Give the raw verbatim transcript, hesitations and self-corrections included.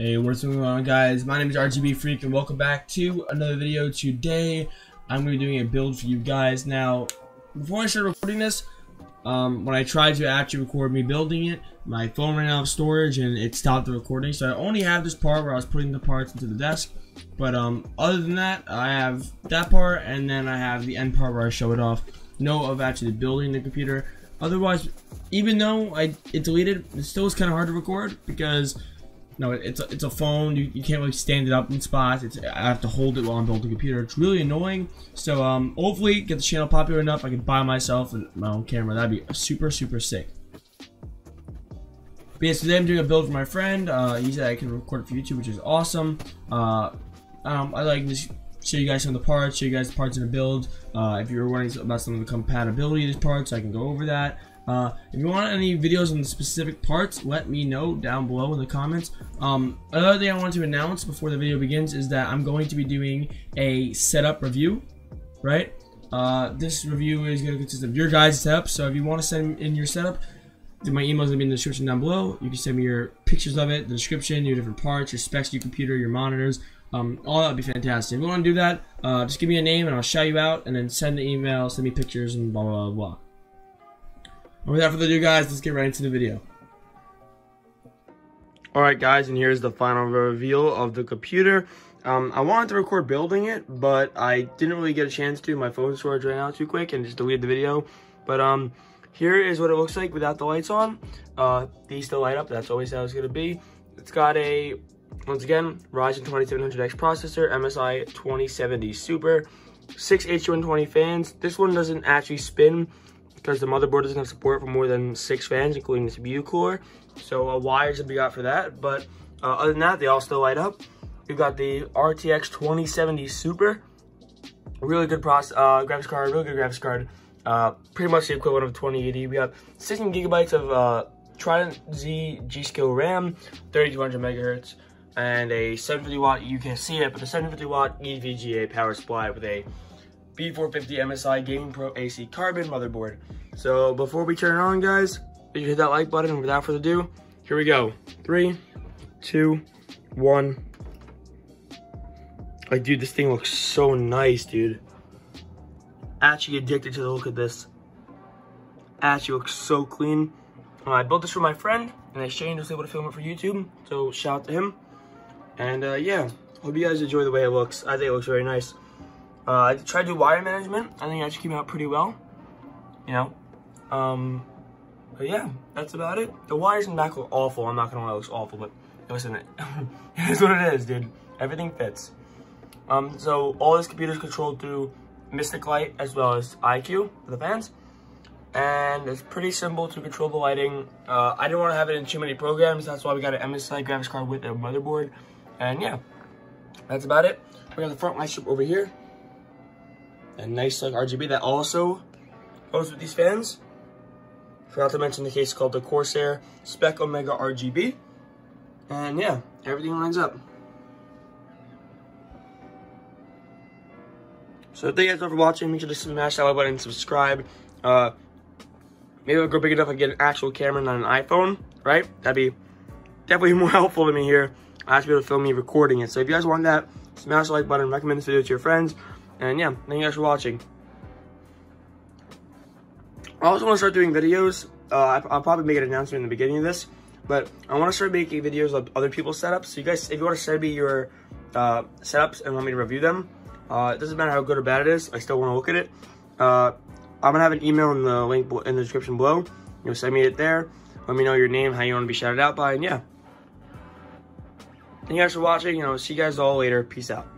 Hey, what's going on, guys? My name is R G B Freak and welcome back to another video. Today I'm going to be doing a build for you guys. Now, before I started recording this, um, when I tried to actually record me building it, my phone ran out of storage and it stopped the recording. So I only have this part where I was putting the parts into the desk. But um, other than that, I have that part and then I have the end part where I show it off. No, of actually building the computer. Otherwise, even though I it deleted, it still was kind of hard to record because... No, it's a, it's a phone, you, you can't really stand it up in spots. It's, I have to hold it while I'm building a computer. It's really annoying. So um, hopefully get the channel popular enough I can buy myself my own camera. That'd be super, super sick. But yeah, so today I'm doing a build for my friend. Uh, he said I can record it for YouTube, which is awesome. Uh, um, I like to show you guys some of the parts, show you guys the parts in the build. Uh, if you're wondering about some of the compatibility of these parts, I can go over that. Uh, if you want any videos on the specific parts, let me know down below in the comments. Um, another thing I want to announce before the video begins is that I'm going to be doing a setup review, right? Uh, this review is going to consist of your guys' setup, so if you want to send in your setup, my email is going to be in the description down below. You can send me your pictures of it, the description, your different parts, your specs, your computer, your monitors, um, all that would be fantastic. If you want to do that, uh, just give me a name and I'll shout you out, and then send the email, send me pictures, and blah, blah, blah. Without further ado, guys, let's get right into the video. Alright, guys, and here's the final reveal of the computer. Um, I wanted to record building it, but I didn't really get a chance to. My phone storage ran out too quick and just deleted the video. But um, here is what it looks like without the lights on. Uh, these still light up. That's always how it's going to be. It's got a, once again, Ryzen twenty-seven hundred X processor, M S I twenty seventy Super, six H one twenty fans. This one doesn't actually spin, because the motherboard doesn't have support for more than six fans, including the C P U core. So uh, wires would be got for that. But uh, other than that, they all still light up. We've got the R T X twenty seventy Super, really good process, uh, graphics card, really good graphics card. Uh, pretty much the equivalent of twenty eighty. We have sixteen gigabytes of uh, Trident Z G.Skill RAM, thirty-two hundred megahertz, and a seven hundred fifty watt. You can't see it, but a seven hundred fifty watt E V G A power supply with a B four fifty M S I Gaming Pro A C Carbon motherboard. So before we turn it on, guys, if you hit that like button, and without further ado, here we go. Three, two, one. Like, dude, this thing looks so nice, dude. Actually addicted to the look of this. Actually looks so clean. Uh, I built this for my friend, and Shane was able to film it for YouTube, so shout out to him. And uh, yeah, hope you guys enjoy the way it looks. I think it looks very nice. Uh, I tried to do wire management. I think it actually came out pretty well, you know. Um, but yeah, that's about it. The wires in the back look awful. I'm not gonna lie, it looks awful, but listen, it is what it is, dude. Everything fits. Um, so all this computer is controlled through Mystic Light as well as I Q for the fans, and it's pretty simple to control the lighting. Uh, I didn't want to have it in too many programs. That's why we got an M S I graphics card with a motherboard, and yeah, that's about it. We got the front light strip over here. A nice like R G B that also goes with these fans. Forgot to mention the case called the Corsair Spec Omega R G B. And yeah, everything lines up. So thank you guys all for watching. Make sure to smash that like button and subscribe. Uh, maybe I'll go big enough and get an actual camera, not an iPhone, right? That'd be definitely more helpful to me here. I have to be able to film me recording it. So if you guys want that, smash the like button, recommend this video to your friends. And yeah, thank you guys for watching. I also want to start doing videos. Uh, I, I'll probably make an announcement in the beginning of this, but I want to start making videos of other people's setups. So you guys, if you want to send me your uh, setups and want me to review them, uh, it doesn't matter how good or bad it is. I still want to look at it. Uh, I'm gonna have an email in the link in the description below. You know, send me it there. Let me know your name, how you want to be shouted out by, and yeah. Thank you guys for watching. You know, see you guys all later. Peace out.